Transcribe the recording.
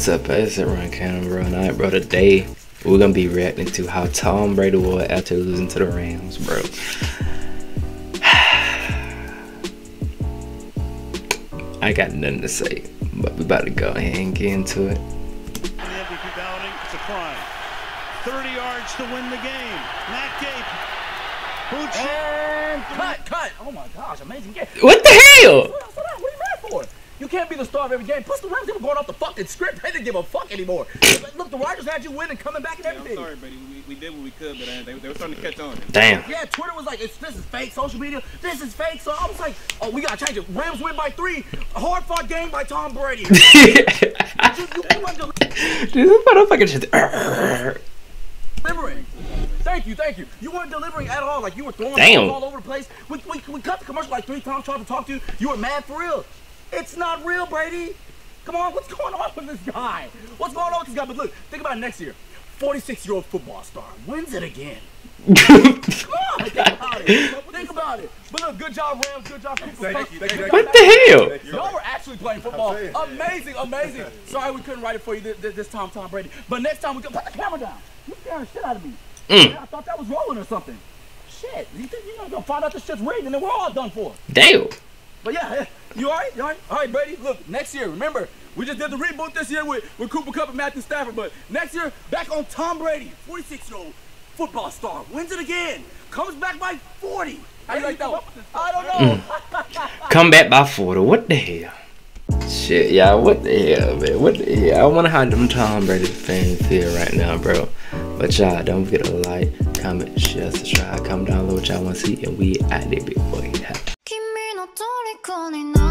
What's up, guys? It's Ron Cannon, bro. Night, bro. Today we're gonna be reacting to how Tom Brady was after losing to the Rams, bro. I got nothing to say, but we about to go ahead and get into it. MVP balloting, it's a crime. 30 yards to win the game. Matt Gape. Boots and cut. Oh my gosh, amazing game. What the hell? What are you mad for? You can't be the star of every game. Plus, the Rams, they were going off the fucking script. They didn't give a fuck anymore. Look, the Rodgers had you win and coming back and everything. Yeah, I'm sorry, Brady. We did what we could, but they were starting to catch on. Damn. Yeah, Twitter was like, this is fake. Social media, this is fake. So I was like, oh, we got to change it. Rams win by 3. A hard-fought game by Tom Brady. Dude, this motherfucker just... delivering. Thank you. You weren't delivering at all. Like, you were throwing all over the place. We cut the commercial like 3 times trying to talk to you. You were mad for real. It's not real, Brady. Come on, what's going on with this guy? What's going on with this guy? But look, think about it next year. 46-year-old football star wins it again. Come on, think about it. But look, good job, Rams. Good job, Cooper Kupp. What the hell? Y'all were actually playing football. Amazing. Sorry we couldn't write it for you this time, Tom Brady. But next time we can put the camera down. You scared the shit out of me. I thought that was rolling or something. Shit, you think you're not gonna find out this shit's rigged and then we're all done for. Damn. But yeah, you all right? All right, Brady. Look, next year, remember, we just did the reboot this year with Cooper Kupp and Matthew Stafford. But next year, back on Tom Brady, 46-year-old football star, wins it again, comes back by 40. How do you like that one? I don't know. Come back by 40. What the hell? Shit, y'all, what the hell, man? What the hell? I wonder how them Tom Brady fans feel right now, bro. But y'all, don't forget to like, comment, share, subscribe, comment down below what y'all want to see, and we out there, big boy. 君の虜にな